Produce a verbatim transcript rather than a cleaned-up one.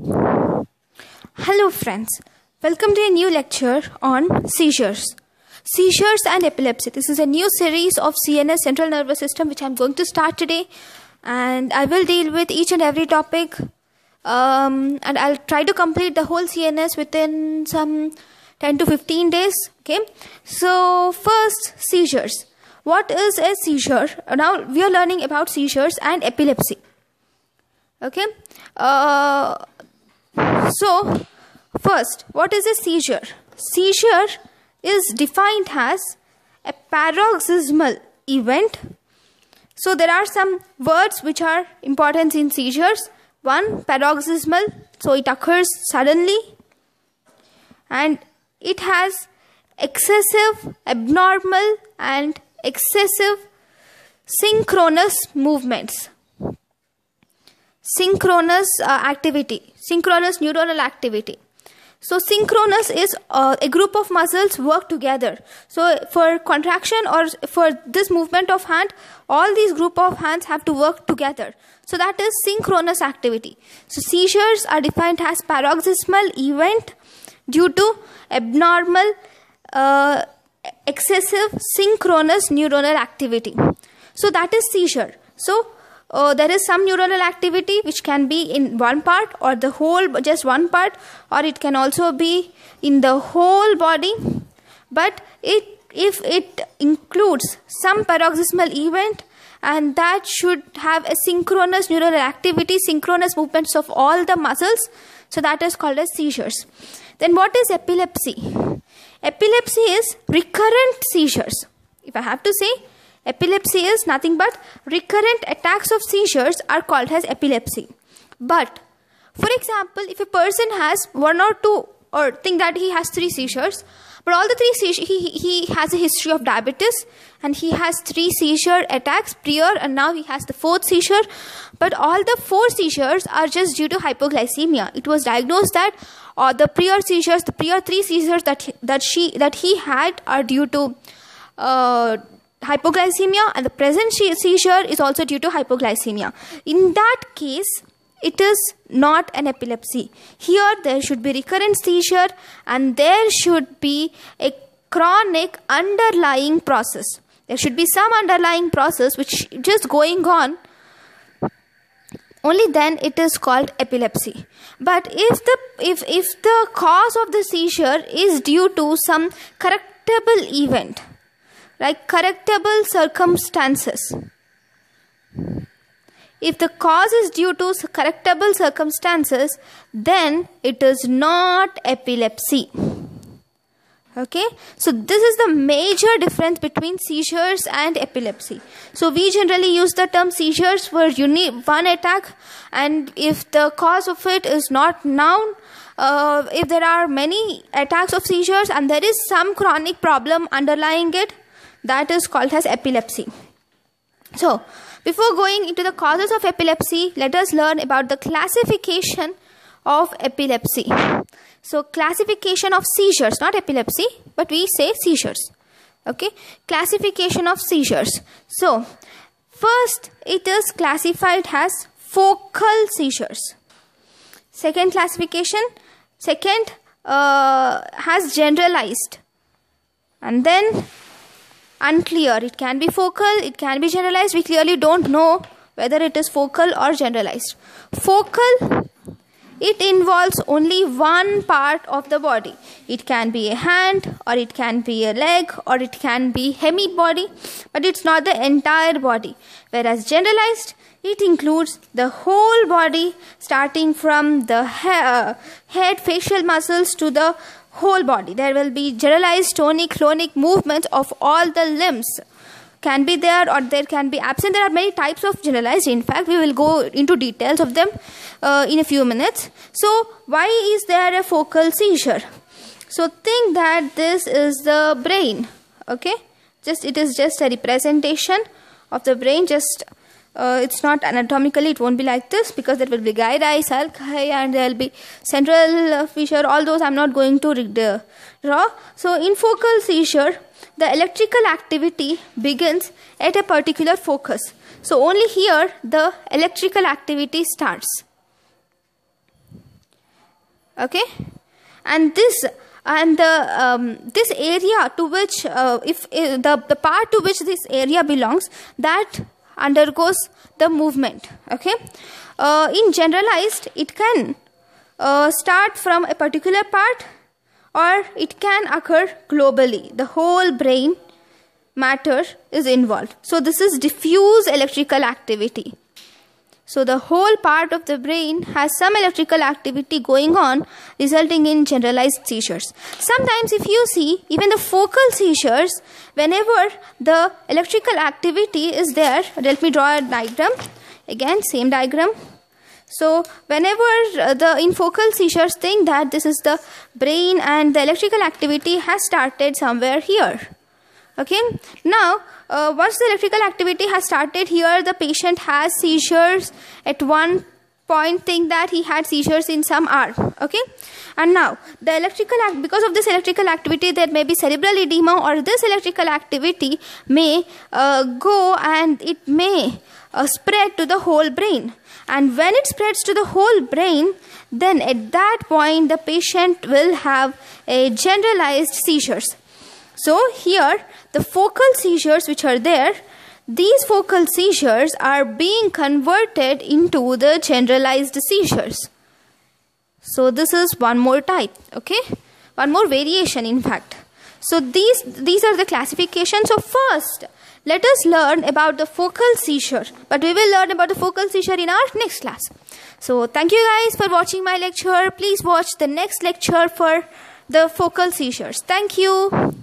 Hello friends, welcome to a new lecture on seizures. Seizures and epilepsy. This is a new series of C N S, central nervous system, which I am going to start today, and I will deal with each and every topic um, and I will try to complete the whole C N S within some ten to fifteen days. Okay. So first, seizures. What is a seizure? Now we are learning about seizures and epilepsy. Okay. Uh, so first, what is a seizure? Seizure is defined as a paroxysmal event. So there are some words which are important in seizures. One, paroxysmal. So it occurs suddenly and it has excessive, abnormal and excessive synchronous movements. Synchronous uh, activity, synchronous neuronal activity. So synchronous is uh, a group of muscles work together. So for contraction or for this movement of hand, all these group of hands have to work together. So that is synchronous activity. So seizures are defined as paroxysmal event due to abnormal, uh, excessive synchronous neuronal activity. So that is seizure. So Uh, there is some neuronal activity which can be in one part or the whole, just one part, or it can also be in the whole body. But it, if it includes some paroxysmal event, and that should have a synchronous neuronal activity, synchronous movements of all the muscles, so that is called as seizures. Then what is epilepsy? Epilepsy is recurrent seizures. If I have to say, epilepsy is nothing but recurrent attacks of seizures are called as epilepsy. But, for example, if a person has one or two, or think that he has three seizures, but all the three seizures, he, he has a history of diabetes and he has three seizure attacks prior and now he has the fourth seizure, but all the four seizures are just due to hypoglycemia. It was diagnosed that uh, the prior seizures, the prior three seizures that, that, she, that he had are due to uh, hypoglycemia, and the present seizure is also due to hypoglycemia. In that case, it is not an epilepsy. Here there should be recurrent seizure and there should be a chronic underlying process. There should be some underlying process which just going on. Only then it is called epilepsy. But if the if if the cause of the seizure is due to some correctable event, like correctable circumstances. If the cause is due to correctable circumstances, then it is not epilepsy. Okay, so this is the major difference between seizures and epilepsy. So we generally use the term seizures for one attack, and if the cause of it is not known, uh, if there are many attacks of seizures and there is some chronic problem underlying it, that is called as epilepsy. So, before going into the causes of epilepsy, let us learn about the classification of epilepsy. So, classification of seizures, not epilepsy, but we say seizures. Okay, classification of seizures. So, first it is classified as focal seizures. Second classification, second uh, has generalized, and then unclear. It can be focal, it can be generalized. We clearly don't know whether it is focal or generalized. Focal, it involves only one part of the body. It can be a hand, or it can be a leg, or it can be hemi-body, but it's not the entire body. Whereas generalized, it includes the whole body, starting from the hair, head, facial muscles to the whole body. There will be generalized tonic, clonic movements of all the limbs. Can be there or there can be absent. There are many types of generalized. In fact, we will go into details of them uh, in a few minutes. So, why is there a focal seizure? So, think that this is the brain. Okay, just it is just a representation of the brain. Just uh, it's not anatomically. It won't be like this because there will be gyri, sulci, and there will be central fissure. All those I am not going to draw. So, in focal seizure, the electrical activity begins at a particular focus. So only here the electrical activity starts. Okay, and this and the um, this area to which uh, if uh, the the part to which this area belongs, that undergoes the movement. Okay, uh, in generalized, it can uh, start from a particular part, or it can occur globally. The whole brain matter is involved. So this is diffuse electrical activity. So the whole part of the brain has some electrical activity going on, resulting in generalized seizures. Sometimes if you see, even the focal seizures, whenever the electrical activity is there, let me draw a diagram. Again, same diagram. So whenever the in focal seizures, think that this is the brain and the electrical activity has started somewhere here. Okay, now uh, once the electrical activity has started here, the patient has seizures. At one point, think that he had seizures in some arm. Okay, and now the electrical act because of this electrical activity, there may be cerebral edema, or this electrical activity may uh, go and it may uh, spread to the whole brain. And when it spreads to the whole brain, then at that point the patient will have a generalized seizures. So here the focal seizures which are there, these focal seizures are being converted into the generalized seizures. So this is one more type, okay? One more variation in fact. So these, these are the classifications. So first, let us learn about the focal seizure. But we will learn about the focal seizure in our next class. So thank you guys for watching my lecture. Please watch the next lecture for the focal seizures. Thank you.